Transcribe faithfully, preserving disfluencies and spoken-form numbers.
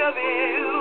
cabelo.